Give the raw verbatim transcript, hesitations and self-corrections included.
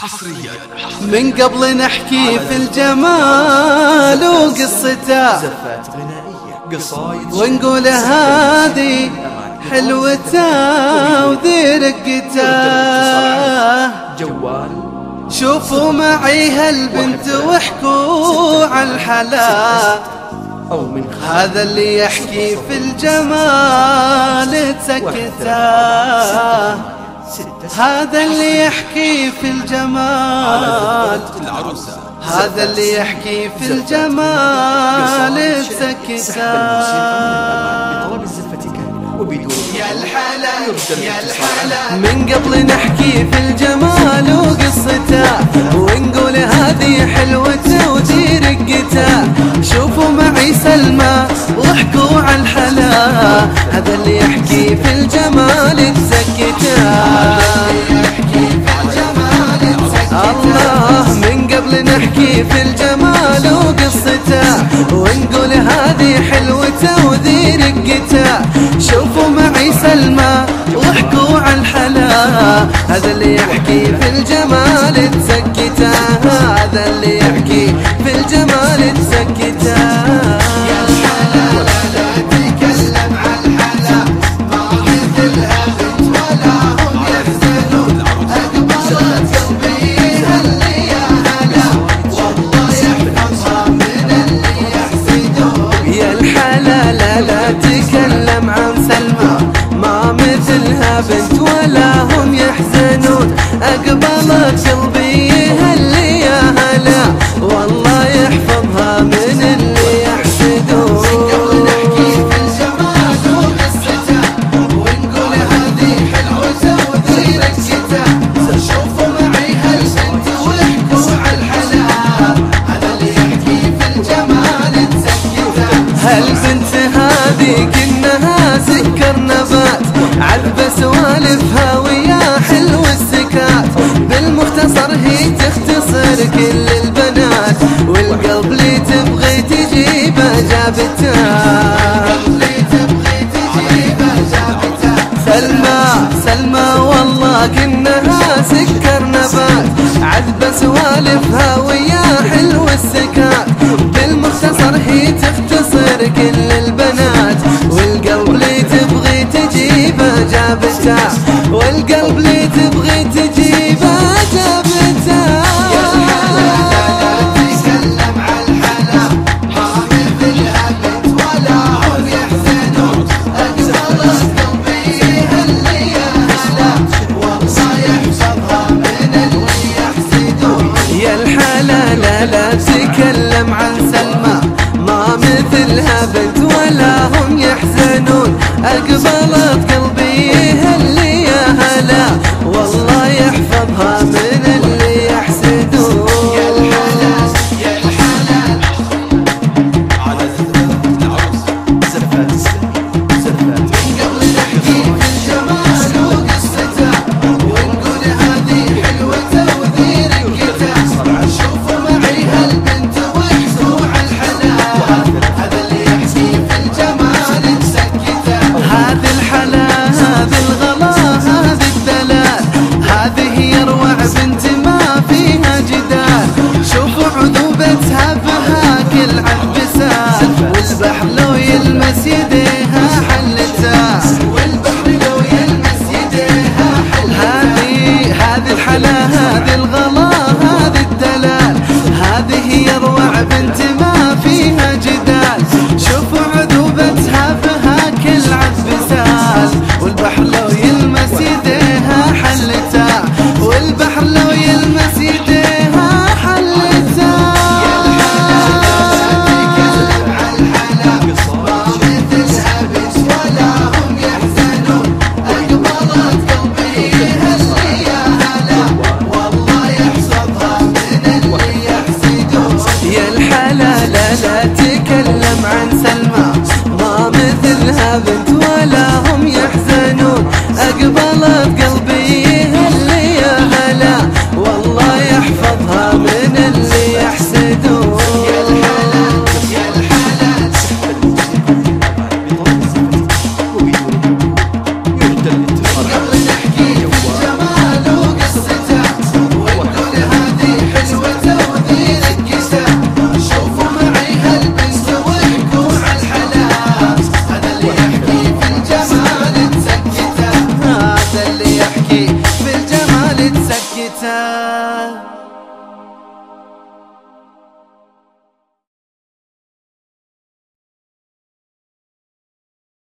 حصريا من قبل نحكي في الجمال وقصته، زفات غنائيه قصايد ونقول هذه حلوته وذي رقته. جوال شوفوا معي هالبنت واحكوا عن الحلا، هذا اللي يحكي في الجمال تسكته، هذا اللي يحكي في الجمال، هذا اللي يحكي في الجمال تسكته. يا الحلا يا الحلا من قبل نحكي في الجمال وقصته ونقول هذه حلوته وذي رقته. شوفوا معي سلمى واحكوا عن الحلا، هذا اللي يحكي في الجمال تسكته، الله من قبل نحكي في الجمال وقصته ونقول هذه حلوته وذي رقته. شوفوا معي سلمى واحكوا عن الحلا، هذا اللي يحكي في الجمال تسكته، هذا اللي يحكي في الجمال تسكته. بنت ولا هم يحزنون، أقبلت قلبي هلي يا هلا، والله يحفظها من اللي يحسدون. من قبل نحكي في الجمال وقصته ونقول هذه حلوته وذي رقته. شوفوا معي هالبنت واحكوا عن الحلا، هذا اللي يحكي في الجمال تسكته. هالبنت هذه كنها سكر نبات، عذبة سوالفها ويا حلو السكات، بالمختصر هي تختصر كل البنات، والقلب لي تبغي تجيبه جابته، والقلب لي تبغي تجيبه جابته. سلمى سلمى والله كنها سكر نبات، عذبة سوالفها ويا حلو السكات، بالمختصر هي تختصر كل البنات، والقلب لي تبغي تجيبه جابته، والقلب لي